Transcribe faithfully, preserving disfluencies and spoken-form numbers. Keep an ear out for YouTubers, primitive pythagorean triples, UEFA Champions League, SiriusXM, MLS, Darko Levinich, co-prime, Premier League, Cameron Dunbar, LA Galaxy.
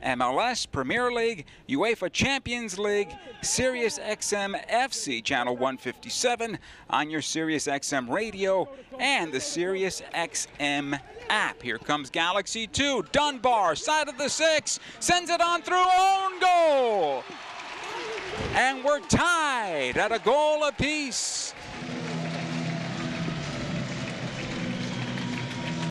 M L S, Premier League, UEFA Champions League, SiriusXM F C Channel one fifty-seven on your SiriusXM radio and the SiriusXM app. Here comes Galaxy two. Dunbar, side of the six, sends it on through, own goal. And we're tied at a goal apiece.